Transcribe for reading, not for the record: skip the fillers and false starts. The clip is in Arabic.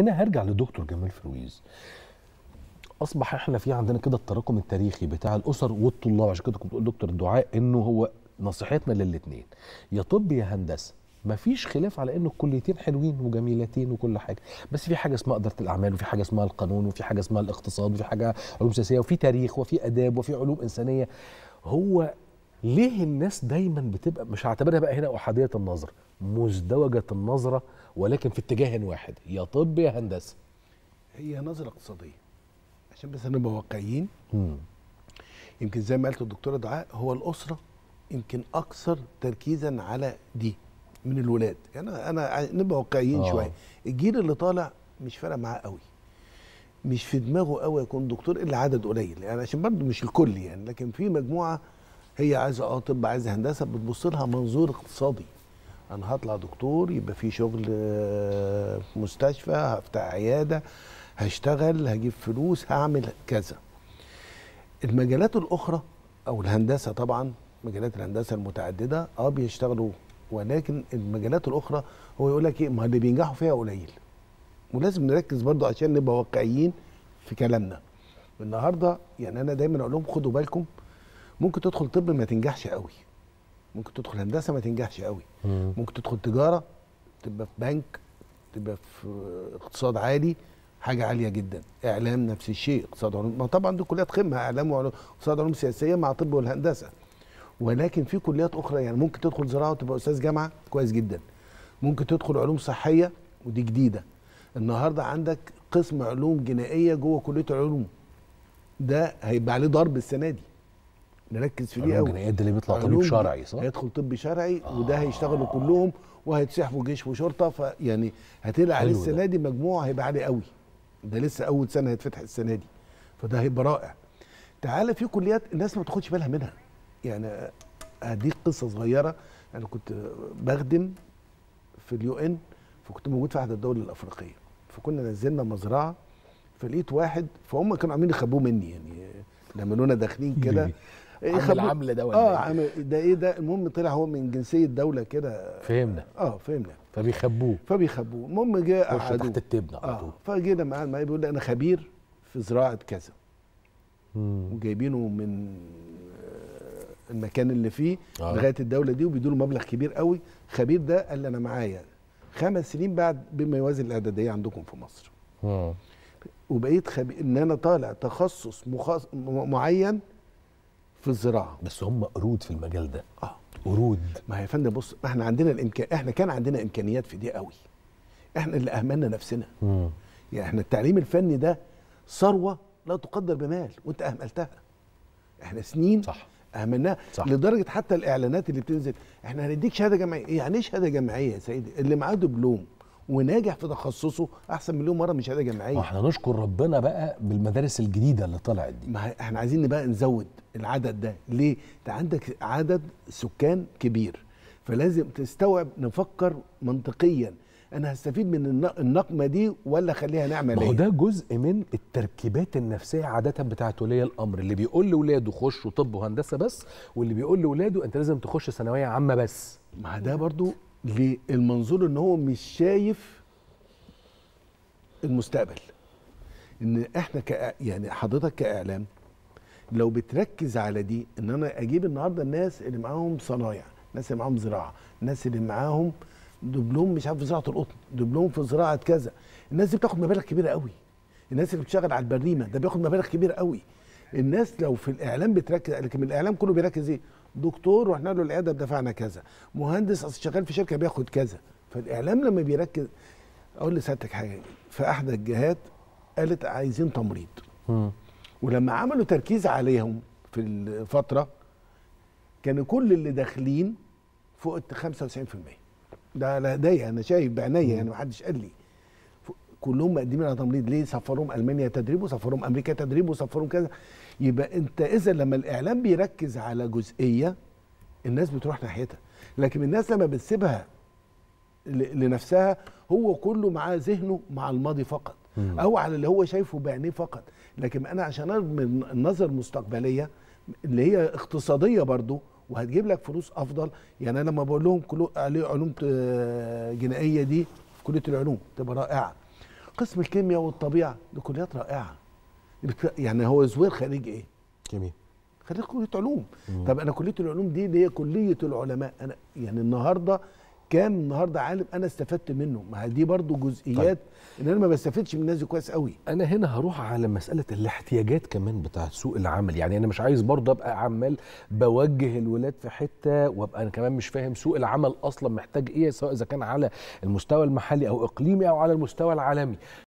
هنا هرجع لدكتور جمال فرويز. اصبح احنا في عندنا كده التراكم التاريخي بتاع الاسر والطلاب، عشان كده كنت بقول دكتور دعاء انه هو نصيحتنا للاثنين يا طب يا هندسه، مفيش خلاف على انه الكليتين حلوين وجميلتين وكل حاجه، بس في حاجه اسمها اداره الاعمال، وفي حاجه اسمها القانون، وفي حاجه اسمها الاقتصاد، وفي حاجه علوم سياسيه، وفي تاريخ، وفي اداب، وفي علوم انسانيه. هو ليه الناس دايما بتبقى، مش هعتبرها بقى هنا احاديه النظر، مزدوجه النظره ولكن في اتجاه واحد، يا طب يا هندسه. هي نظره اقتصاديه عشان بس نبقى واقعيين. يمكن زي ما قالت الدكتوره دعاء، هو الاسره يمكن اكثر تركيزا على دي من الولاد. يعني انا نبقى واقعيين شويه. الجيل اللي طالع مش فارق معاه قوي، مش في دماغه قوي يكون دكتور الا عدد قليل، يعني عشان برضه مش الكل يعني، لكن في مجموعه هي عايزه طب، عايزه هندسه، بتبص لها منظور اقتصادي. انا هطلع دكتور يبقى في شغل في مستشفى، هفتح عياده، هشتغل، هجيب فلوس، هعمل كذا. المجالات الاخرى او الهندسه، طبعا مجالات الهندسه المتعدده بيشتغلوا، ولكن المجالات الاخرى هو يقول لك ايه، ما اللي بينجحوا فيها قليل. ولازم نركز برضو عشان نبقى واقعيين في كلامنا النهارده. يعني انا دايما اقول لهم خدوا بالكم، ممكن تدخل طب ما تنجحش قوي، ممكن تدخل هندسه ما تنجحش قوي، ممكن تدخل تجاره، تبقى في بنك، تبقى في اقتصاد عالي، حاجه عاليه جدا، اعلام نفس الشيء، اقتصاد علوم، ما طبعا دي كليات قمه، اعلام وعلوم، اقتصاد علوم سياسيه مع طب والهندسه. ولكن في كليات اخرى، يعني ممكن تدخل زراعه وتبقى استاذ جامعه كويس جدا، ممكن تدخل علوم صحيه ودي جديده. النهارده عندك قسم علوم جنائيه جوه كليه العلوم، ده هيبقى عليه ضرب السنه دي، نركز في دي قوي. علوم جنائيه ده اللي بيطلع طبيب شرعي، صح؟ هيدخل طب شرعي وده هيشتغلوا كلهم وهيتسحبوا جيش وشرطه، فيعني هتقلع عليه السنه دي مجموع هيبقى عليه قوي، ده لسه اول سنه هيتفتح السنه دي، فده هيبقى رائع. تعالى في كليات الناس ما بتاخدش بالها منها. يعني هديك قصه صغيره، انا كنت بخدم في UN، فكنت موجود في احد الدول الافريقيه، فكنا نزلنا مزرعه، فلقيت واحد، فهم كانوا عاملين يخبوه مني، يعني لما لنا داخلين كده العمله ده ولا ده ايه ده، المهم طلع هو من جنسيه دوله كده، فهمنا فهمنا، فبيخبوه. المهم جه قعدوه تحت التبنه على طول، فجينا معاه بيقول لي انا خبير في زراعه كذا، وجايبينه من المكان اللي فيه لغايه الدوله دي، وبيدوا له مبلغ كبير قوي. خبير ده قال لي انا معايا 5 سنين بعد بما يوازي الاعداديه عندكم في مصر. وبقيت خبير، ان انا طالع تخصص معين في الزراعه. بس هم قرود في المجال ده. قرود. ما هي يا فندم بص، احنا عندنا احنا كان عندنا امكانيات في دي قوي. احنا اللي اهملنا نفسنا. يعني احنا التعليم الفني ده ثروه لا تقدر بمال، وانت اهملتها. احنا سنين صح اهملناها، لدرجه حتى الاعلانات اللي بتنزل احنا هنديك شهاده جامعيه. يعني ايه شهاده جامعيه يا سيدي؟ اللي معاه دبلوم وناجح في تخصصه احسن مليون مره من شهاده جامعيه. واحنا نشكر ربنا بقى بالمدارس الجديده اللي طلعت دي. ما احنا عايزين بقى نزود العدد ده، ليه؟ انت عندك عدد سكان كبير، فلازم تستوعب، نفكر منطقيا، انا هستفيد من النقمه دي ولا خليها نعمل ايه؟ ده جزء من التركيبات النفسيه عاده بتاعت ولي الامر، اللي بيقول لاولاده خشوا طب وهندسه بس، واللي بيقول لاولاده انت لازم تخش ثانويه عامه بس. ما ده برضو للمنظور ان هو مش شايف المستقبل. ان احنا يعني حضرتك كاعلام لو بتركز على دي، ان انا اجيب النهارده الناس اللي معاهم صنايع، الناس اللي معاهم زراعه، الناس اللي معاهم دبلوم مش عارف في زراعه القطن، دبلوم في زراعه كذا، الناس دي بتاخد مبالغ كبيره قوي. الناس اللي بتشتغل على البريمه ده بياخد مبالغ كبيره قوي. الناس لو في الاعلام بتركز، لكن الاعلام كله بيركز ايه؟ دكتور رحنا له العياده بدفعنا كذا، مهندس اصل شغال في شركه بياخد كذا. فالاعلام لما بيركز، اقول لسيادتك حاجه، في احدى الجهات قالت عايزين تمريض، ولما عملوا تركيز عليهم في الفتره كانوا كل اللي داخلين فوق 95%. ده على ايديا انا شايف بعينيا، يعني محدش قال لي، كلهم مقدمين على تمريض. ليه؟ سفروهم المانيا تدريب، وسفروهم امريكا تدريب، وسفروهم كذا. يبقى انت اذا لما الاعلام بيركز على جزئيه الناس بتروح ناحيتها، لكن الناس لما بتسيبها لنفسها، هو كله معاه ذهنه مع الماضي فقط، او على اللي هو شايفه بعينيه فقط. لكن انا عشان ارمي النظر مستقبليه اللي هي اقتصاديه برضو وهتجيب لك فلوس افضل. يعني انا لما بقول لهم علوم جنائيه دي في كليه العلوم تبقى رائعه، قسم الكيمياء والطبيعه دي كليات رائعه. يعني هو زوير خريج ايه؟ كيمياء. خريج كليه علوم. طب انا كليه العلوم دي اللي هي كليه العلماء، انا يعني النهارده كام عالم انا استفدت منه، ما دي برضو جزئيات. طيب. ان انا ما بستفدش من الناس دي كويس قوي. انا هنا هروح على مساله الاحتياجات كمان بتاعه سوق العمل، يعني انا مش عايز برضه ابقى عمال بوجه الولاد في حته وابقى انا كمان مش فاهم سوق العمل اصلا محتاج ايه، سواء اذا كان على المستوى المحلي او اقليمي او على المستوى العالمي.